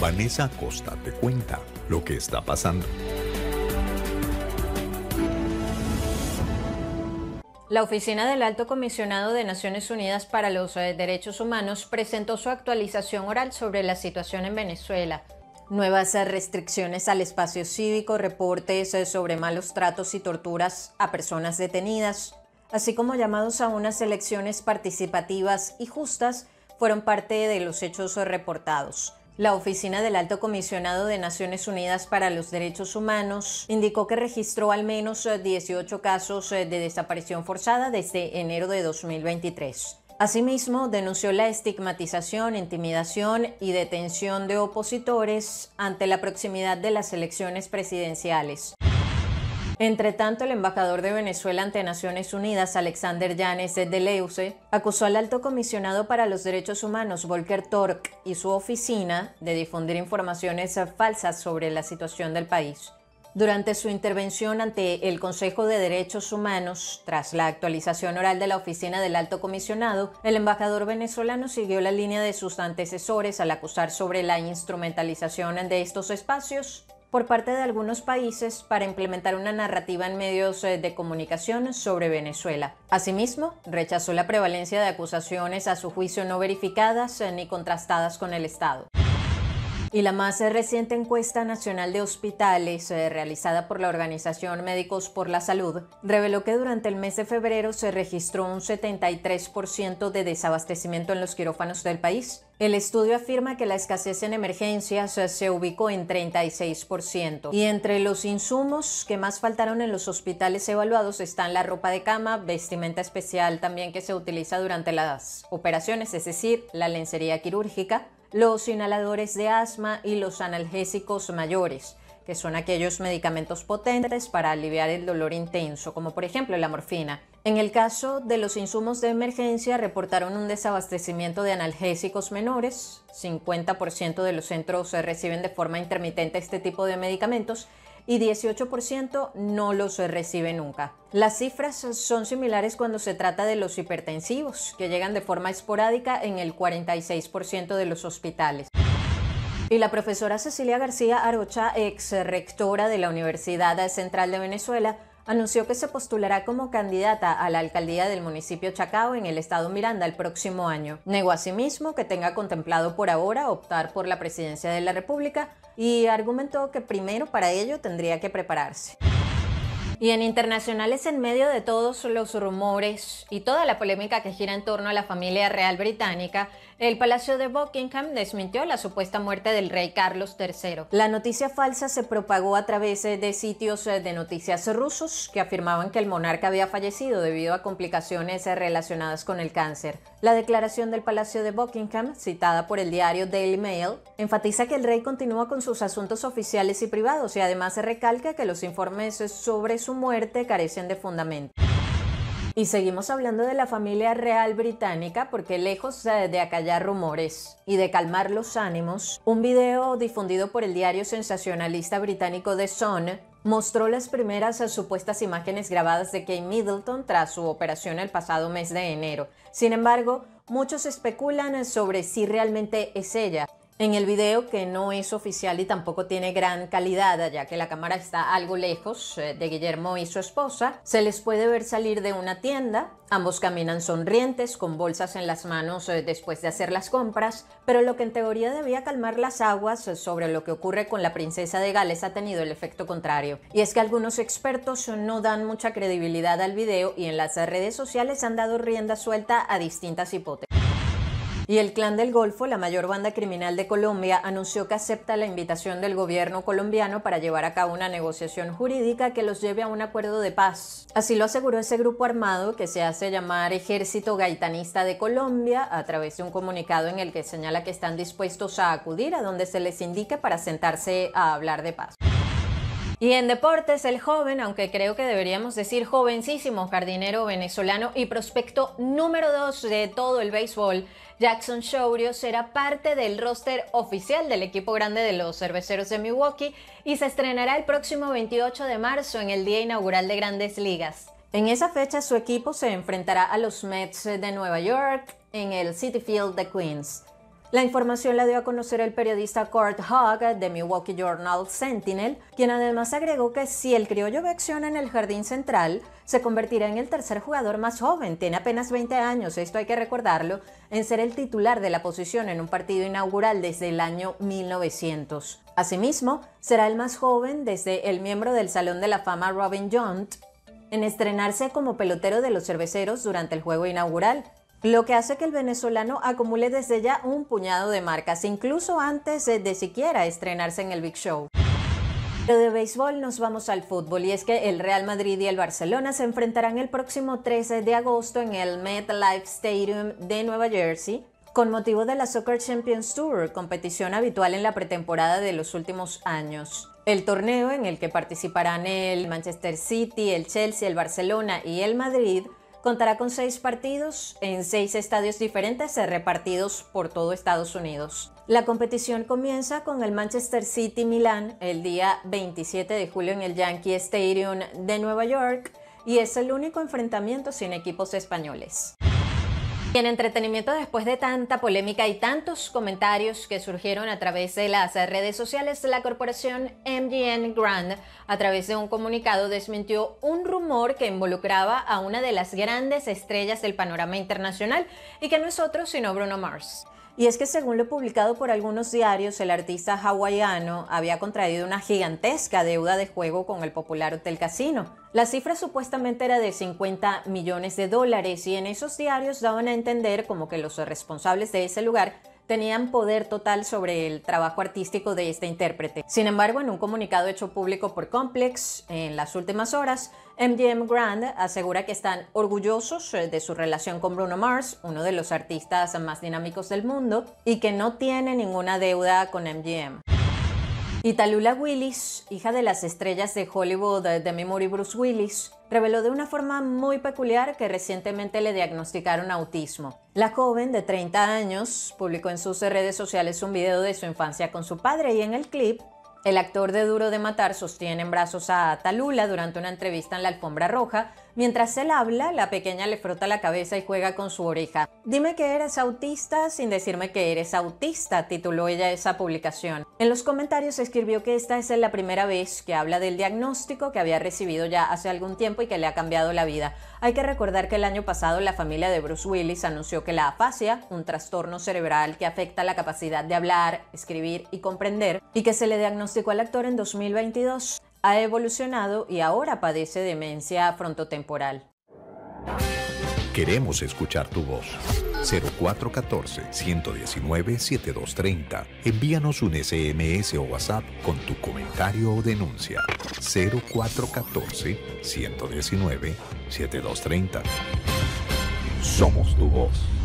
Vanessa Acosta te cuenta lo que está pasando. La Oficina del Alto Comisionado de Naciones Unidas para los Derechos Humanos presentó su actualización oral sobre la situación en Venezuela. Nuevas restricciones al espacio cívico, reportes sobre malos tratos y torturas a personas detenidas, así como llamados a unas elecciones participativas y justas, fueron parte de los hechos reportados. La Oficina del Alto Comisionado de Naciones Unidas para los Derechos Humanos indicó que registró al menos 18 casos de desaparición forzada desde enero de 2023. Asimismo, denunció la estigmatización, intimidación y detención de opositores ante la proximidad de las elecciones presidenciales. Entre tanto, el embajador de Venezuela ante Naciones Unidas, Alexander Yanes de Leuce, acusó al alto comisionado para los derechos humanos, Volker Türk, y su oficina de difundir informaciones falsas sobre la situación del país. Durante su intervención ante el Consejo de Derechos Humanos, tras la actualización oral de la Oficina del Alto Comisionado, el embajador venezolano siguió la línea de sus antecesores al acusar sobre la instrumentalización de estos espacios por parte de algunos países para implementar una narrativa en medios de comunicación sobre Venezuela. Asimismo, rechazó la prevalencia de acusaciones a su juicio no verificadas ni contrastadas con el Estado. Y la más reciente encuesta nacional de hospitales, realizada por la Organización Médicos por la Salud, reveló que durante el mes de febrero se registró un 73% de desabastecimiento en los quirófanos del país. El estudio afirma que la escasez en emergencias se ubicó en 36%. Y entre los insumos que más faltaron en los hospitales evaluados están la ropa de cama, vestimenta especial también que se utiliza durante las operaciones, es decir, la lencería quirúrgica, los inhaladores de asma y los analgésicos mayores, que son aquellos medicamentos potentes para aliviar el dolor intenso, como por ejemplo la morfina. En el caso de los insumos de emergencia, reportaron un desabastecimiento de analgésicos menores, 50% de los centros reciben de forma intermitente este tipo de medicamentos, y 18% no los recibe nunca. Las cifras son similares cuando se trata de los hipertensivos, que llegan de forma esporádica en el 46% de los hospitales. Y la profesora Cecilia García Arocha, ex rectora de la Universidad Central de Venezuela, anunció que se postulará como candidata a la alcaldía del municipio Chacao en el estado Miranda el próximo año. Negó asimismo que tenga contemplado por ahora optar por la presidencia de la República y argumentó que primero para ello tendría que prepararse. Y en internacionales, en medio de todos los rumores y toda la polémica que gira en torno a la familia real británica, el Palacio de Buckingham desmintió la supuesta muerte del rey Carlos III. La noticia falsa se propagó a través de sitios de noticias rusos que afirmaban que el monarca había fallecido debido a complicaciones relacionadas con el cáncer. La declaración del Palacio de Buckingham, citada por el diario Daily Mail, enfatiza que el rey continúa con sus asuntos oficiales y privados y además recalca que los informes sobre su muerte carecen de fundamento. Y seguimos hablando de la familia real británica porque lejos de acallar rumores y de calmar los ánimos, un video difundido por el diario sensacionalista británico The Sun mostró las primeras supuestas imágenes grabadas de Kate Middleton tras su operación el pasado mes de enero. Sin embargo, muchos especulan sobre si realmente es ella. En el video, que no es oficial y tampoco tiene gran calidad, ya que la cámara está algo lejos de Guillermo y su esposa, se les puede ver salir de una tienda. Ambos caminan sonrientes, con bolsas en las manos después de hacer las compras, pero lo que en teoría debía calmar las aguas sobre lo que ocurre con la princesa de Gales ha tenido el efecto contrario. Y es que algunos expertos no dan mucha credibilidad al video y en las redes sociales han dado rienda suelta a distintas hipótesis. Y el Clan del Golfo, la mayor banda criminal de Colombia, anunció que acepta la invitación del gobierno colombiano para llevar a cabo una negociación jurídica que los lleve a un acuerdo de paz. Así lo aseguró ese grupo armado, que se hace llamar Ejército Gaitanista de Colombia, a través de un comunicado en el que señala que están dispuestos a acudir a donde se les indique para sentarse a hablar de paz. Y en deportes, el joven, aunque creo que deberíamos decir jovencísimo, jardinero venezolano y prospecto número 2 de todo el béisbol, Jackson Chourio, será parte del roster oficial del equipo grande de los cerveceros de Milwaukee y se estrenará el próximo 28 de marzo en el día inaugural de Grandes Ligas. En esa fecha su equipo se enfrentará a los Mets de Nueva York en el City Field de Queens. La información la dio a conocer el periodista Kurt Hogg de The Milwaukee Journal Sentinel, quien además agregó que si el criollo ve acción en el jardín central, se convertirá en el tercer jugador más joven, tiene apenas 20 años, esto hay que recordarlo, en ser el titular de la posición en un partido inaugural desde el año 1900. Asimismo, será el más joven desde el miembro del Salón de la Fama Robin Yount en estrenarse como pelotero de los cerveceros durante el juego inaugural, lo que hace que el venezolano acumule desde ya un puñado de marcas, incluso antes de siquiera estrenarse en el Big Show. Pero de béisbol nos vamos al fútbol, y es que el Real Madrid y el Barcelona se enfrentarán el próximo 13 de agosto en el MetLife Stadium de Nueva Jersey, con motivo de la Soccer Champions Tour, competición habitual en la pretemporada de los últimos años. El torneo, en el que participarán el Manchester City, el Chelsea, el Barcelona y el Madrid, contará con 6 partidos en 6 estadios diferentes repartidos por todo Estados Unidos. La competición comienza con el Manchester City Milán el día 27 de julio en el Yankee Stadium de Nueva York, y es el único enfrentamiento sin equipos españoles. Y en entretenimiento, después de tanta polémica y tantos comentarios que surgieron a través de las redes sociales, la corporación MGM Grand, a través de un comunicado, desmintió un rumor que involucraba a una de las grandes estrellas del panorama internacional y que no es otro sino Bruno Mars. Y es que, según lo publicado por algunos diarios, el artista hawaiano había contraído una gigantesca deuda de juego con el popular hotel casino. La cifra supuestamente era de $50 millones, y en esos diarios daban a entender como que los responsables de ese lugar tenían poder total sobre el trabajo artístico de este intérprete. Sin embargo, en un comunicado hecho público por Complex en las últimas horas, MGM Grand asegura que están orgullosos de su relación con Bruno Mars, uno de los artistas más dinámicos del mundo, y que no tiene ninguna deuda con MGM. Y Talula Willis, hija de las estrellas de Hollywood Demi Moore y Bruce Willis, reveló de una forma muy peculiar que recientemente le diagnosticaron autismo. La joven de 30 años publicó en sus redes sociales un video de su infancia con su padre, y en el clip, el actor de Duro de Matar sostiene en brazos a Talula durante una entrevista en la alfombra roja. Mientras él habla, la pequeña le frota la cabeza y juega con su oreja. «Dime que eres autista sin decirme que eres autista», tituló ella esa publicación. En los comentarios escribió que esta es la primera vez que habla del diagnóstico que había recibido ya hace algún tiempo y que le ha cambiado la vida. Hay que recordar que el año pasado la familia de Bruce Willis anunció que la afasia, un trastorno cerebral que afecta la capacidad de hablar, escribir y comprender, y que se le diagnosticó al actor en 2022, ha evolucionado y ahora padece demencia frontotemporal. Queremos escuchar tu voz. 0414-119-7230. Envíanos un SMS o WhatsApp con tu comentario o denuncia. 0414-119-7230. Somos tu voz.